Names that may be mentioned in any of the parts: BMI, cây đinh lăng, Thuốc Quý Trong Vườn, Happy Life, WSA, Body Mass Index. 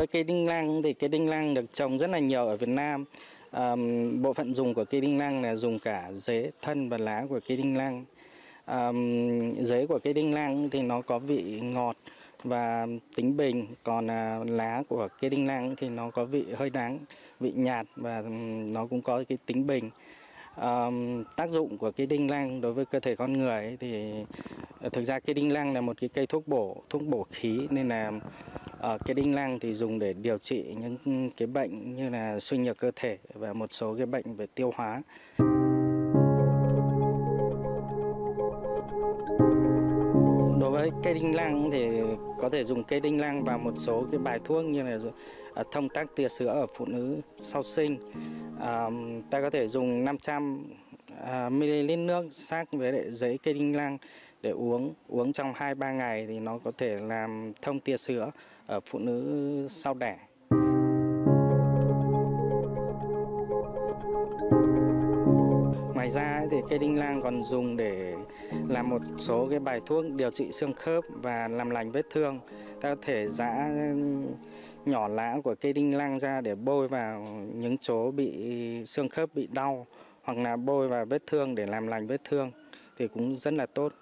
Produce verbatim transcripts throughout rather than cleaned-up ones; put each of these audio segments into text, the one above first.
với cây đinh lăng thì cây đinh lăng được trồng rất là nhiều ở Việt Nam. À, bộ phận dùng của cây đinh lăng là dùng cả rễ, thân và lá của cây đinh lăng. À, rễ của cây đinh lăng thì nó có vị ngọt và tính bình, còn à, lá của cây đinh lăng thì nó có vị hơi đắng, vị nhạt và nó cũng có cái tính bình. À, tác dụng của cây đinh lăng đối với cơ thể con người ấy thì thực ra cây đinh lăng là một cái cây thuốc bổ, thuốc bổ khí, nên là ở cây đinh lăng thì dùng để điều trị những cái bệnh như là suy nhược cơ thể và một số cái bệnh về tiêu hóa. Đối với cây đinh lăng thì có thể dùng cây đinh lăng vào một số cái bài thuốc như là thông tắc tia sữa ở phụ nữ sau sinh. À, ta có thể dùng năm trăm mi li lít nước sắc với lại giấy cây đinh lăng để uống uống trong hai ba ngày thì nó có thể làm thông tia sữa ở phụ nữ sau đẻ. Ngoài ra thì cây đinh lăng còn dùng để làm một số cái bài thuốc điều trị xương khớp và làm lành vết thương. Ta có thể giã nhỏ lá của cây đinh lăng ra để bôi vào những chỗ bị xương khớp bị đau hoặc là bôi vào vết thương để làm lành vết thương thì cũng rất là tốt.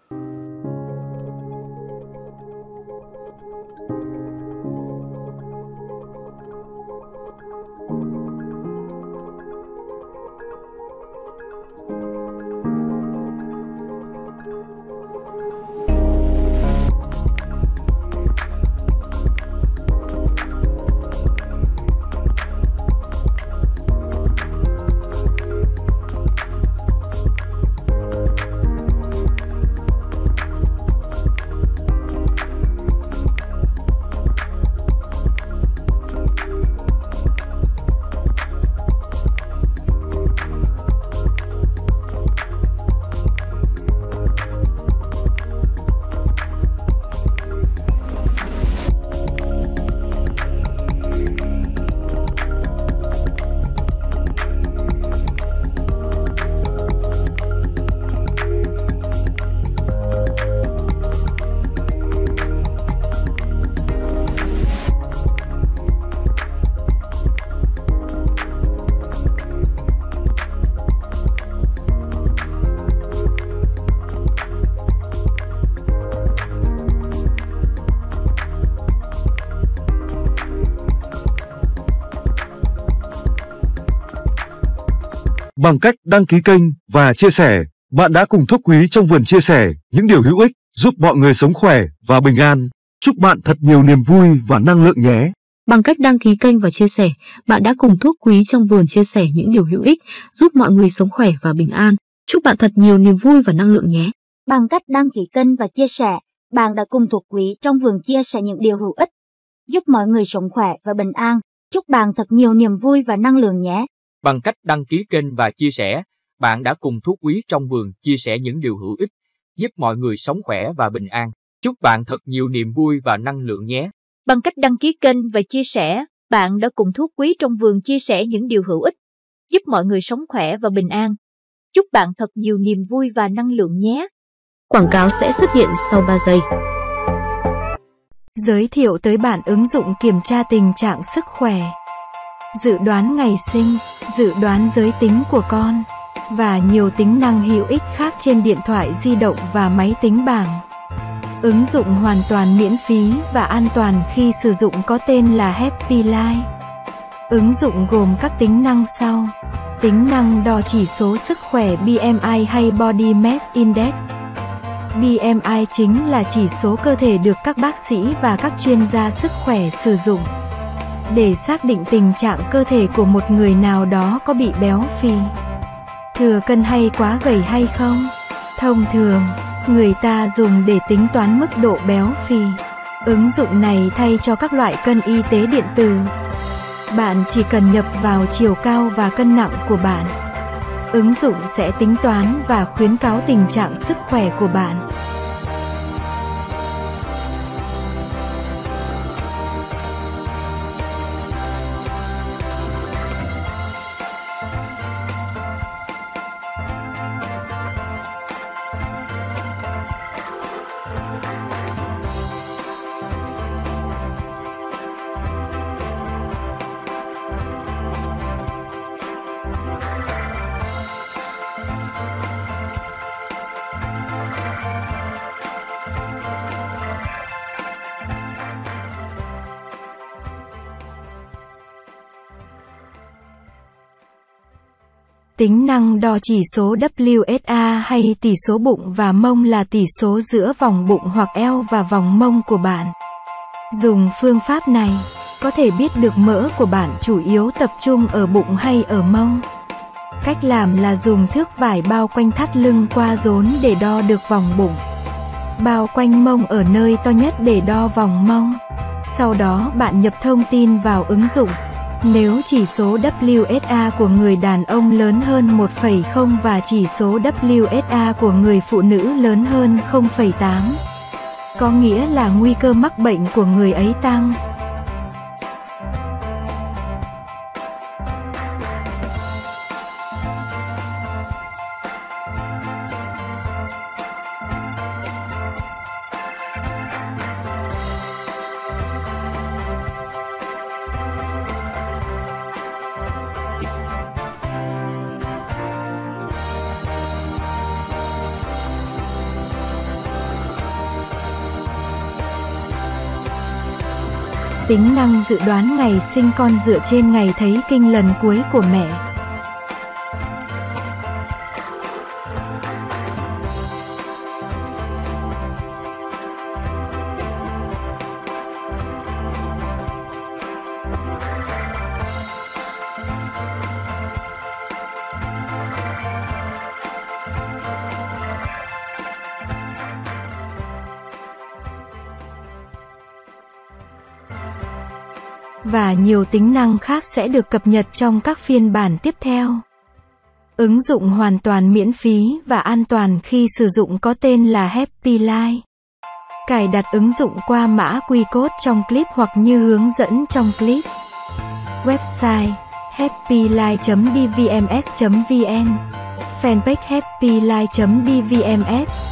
Bằng cách đăng ký kênh và chia sẻ, bạn đã cùng Thuốc Quý Trong Vườn chia sẻ những điều hữu ích giúp mọi người sống khỏe và bình an. Chúc bạn thật nhiều niềm vui và năng lượng nhé! Bằng cách đăng ký kênh và chia sẻ, bạn đã cùng Thuốc Quý Trong Vườn chia sẻ những điều hữu ích giúp mọi người sống khỏe và bình an. Chúc bạn thật nhiều niềm vui và năng lượng nhé! Bằng cách đăng ký kênh và chia sẻ, bạn đã cùng Thuốc Quý Trong Vườn chia sẻ những điều hữu ích giúp mọi người sống khỏe và bình an. Chúc bạn thật nhiều niềm vui và năng lượng nhé! Bằng cách đăng ký kênh và chia sẻ, bạn đã cùng Thuốc Quý Trong Vườn chia sẻ những điều hữu ích, giúp mọi người sống khỏe và bình an. Chúc bạn thật nhiều niềm vui và năng lượng nhé! Bằng cách đăng ký kênh và chia sẻ, bạn đã cùng Thuốc Quý Trong Vườn chia sẻ những điều hữu ích, giúp mọi người sống khỏe và bình an. Chúc bạn thật nhiều niềm vui và năng lượng nhé! Quảng cáo sẽ xuất hiện sau ba giây. Giới thiệu tới bạn ứng dụng kiểm tra tình trạng sức khỏe, dự đoán ngày sinh, dự đoán giới tính của con và nhiều tính năng hữu ích khác trên điện thoại di động và máy tính bảng. Ứng dụng hoàn toàn miễn phí và an toàn khi sử dụng có tên là Happy Life. Ứng dụng gồm các tính năng sau: tính năng đo chỉ số sức khỏe B M I hay Body Mass Index. B M I chính là chỉ số cơ thể được các bác sĩ và các chuyên gia sức khỏe sử dụng để xác định tình trạng cơ thể của một người nào đó có bị béo phì, thừa cân hay quá gầy hay không. Thông thường, người ta dùng để tính toán mức độ béo phì. Ứng dụng này thay cho các loại cân y tế điện tử. Bạn chỉ cần nhập vào chiều cao và cân nặng của bạn. Ứng dụng sẽ tính toán và khuyến cáo tình trạng sức khỏe của bạn. Tính năng đo chỉ số W S A hay tỷ số bụng và mông là tỷ số giữa vòng bụng hoặc eo và vòng mông của bạn. Dùng phương pháp này, có thể biết được mỡ của bạn chủ yếu tập trung ở bụng hay ở mông. Cách làm là dùng thước vải bao quanh thắt lưng qua rốn để đo được vòng bụng. Bao quanh mông ở nơi to nhất để đo vòng mông. Sau đó bạn nhập thông tin vào ứng dụng. Nếu chỉ số W S A của người đàn ông lớn hơn một phẩy không và chỉ số W S A của người phụ nữ lớn hơn không phẩy tám, có nghĩa là nguy cơ mắc bệnh của người ấy tăng. Tính năng dự đoán ngày sinh con dựa trên ngày thấy kinh lần cuối của mẹ. Và nhiều tính năng khác sẽ được cập nhật trong các phiên bản tiếp theo. Ứng dụng hoàn toàn miễn phí và an toàn khi sử dụng có tên là Happy Life. Cài đặt ứng dụng qua mã quy cốt trong clip hoặc như hướng dẫn trong clip. Website happy life chấm d v m s chấm v n. Fanpage happy life chấm d v m s.